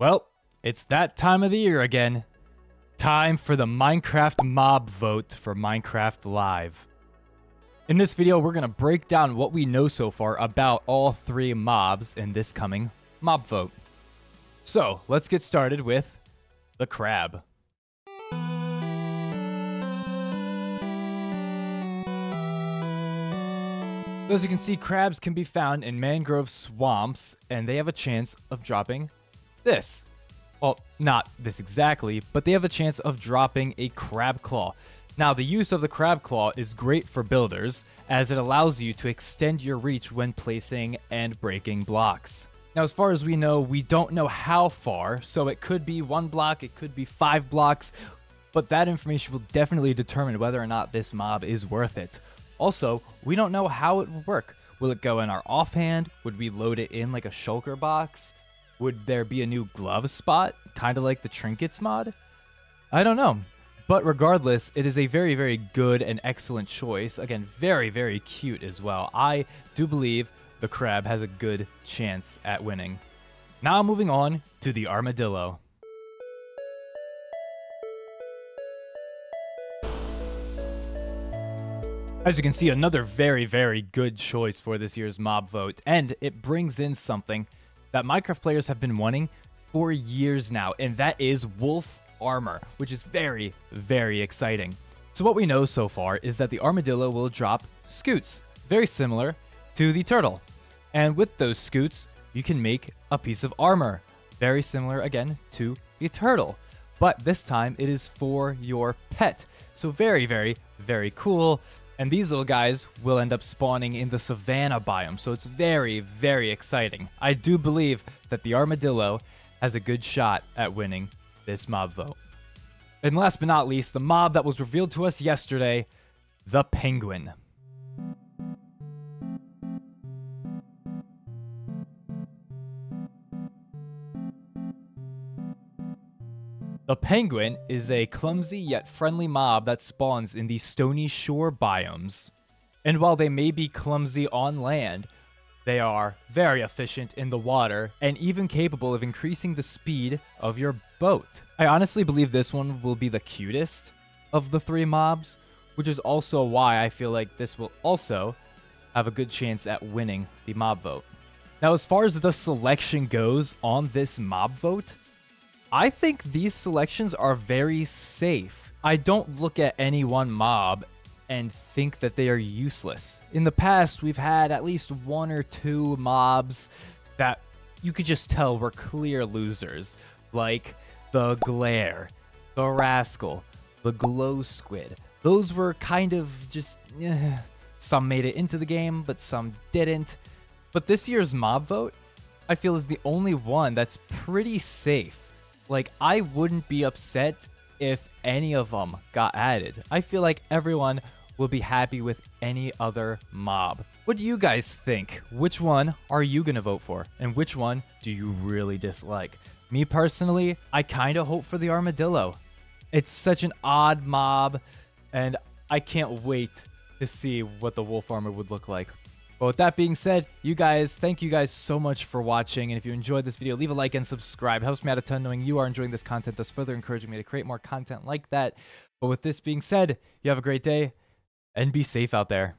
Well, it's that time of the year again. Time for the Minecraft Mob Vote for Minecraft Live. In this video, we're going to break down what we know so far about all three mobs in this coming Mob Vote. So, let's get started with the crab. As you can see, crabs can be found in mangrove swamps, and they have a chance of dropping this. Well, not this exactly, but they have a chance of dropping a crab claw. Now, the use of the crab claw is great for builders, as it allows you to extend your reach when placing and breaking blocks. Now, as far as we know, we don't know how far, so it could be 1 block, it could be 5 blocks, but that information will definitely determine whether or not this mob is worth it. Also, we don't know how it will work. Will it go in our offhand? Would we load it in like a shulker box? Would there be a new glove spot, kind of like the trinkets mod? I don't know. But regardless, it is a very, very good and excellent choice. Again, very, very cute as well. I do believe the crab has a good chance at winning. Now moving on to the armadillo. As you can see, another very, very good choice for this year's mob vote. And it brings in something that Minecraft players have been wanting for years now, and that is wolf armor, which is very, very exciting. So what we know so far is that the armadillo will drop scoots, very similar to the turtle. And with those scoots, you can make a piece of armor, very similar again to the turtle. But this time it is for your pet. So very, very, very cool. And these little guys will end up spawning in the savanna biome, so it's very, very exciting. I do believe that the armadillo has a good shot at winning this mob vote. And last but not least, the mob that was revealed to us yesterday, the penguin. The penguin is a clumsy yet friendly mob that spawns in the stony shore biomes. And while they may be clumsy on land, they are very efficient in the water and even capable of increasing the speed of your boat. I honestly believe this one will be the cutest of the three mobs, which is also why I feel like this will also have a good chance at winning the mob vote. Now, as far as the selection goes on this mob vote, I think these selections are very safe. I don't look at any one mob and think that they are useless. In the past, we've had at least 1 or 2 mobs that you could just tell were clear losers, like the glare, the rascal, the glow squid. Those were kind of just, some made it into the game, but some didn't. But this year's mob vote, I feel, is the only one that's pretty safe. Like, I wouldn't be upset if any of them got added. I feel like everyone will be happy with any other mob. What do you guys think? Which one are you gonna vote for? And which one do you really dislike? Me personally, I kinda hope for the armadillo. It's such an odd mob, and I can't wait to see what the wolf armor would look like. But with that being said, you guys, thank you guys so much for watching. And if you enjoyed this video, leave a like and subscribe. It helps me out a ton knowing you are enjoying this content, thus further encouraging me to create more content like that. But with this being said, you have a great day and be safe out there.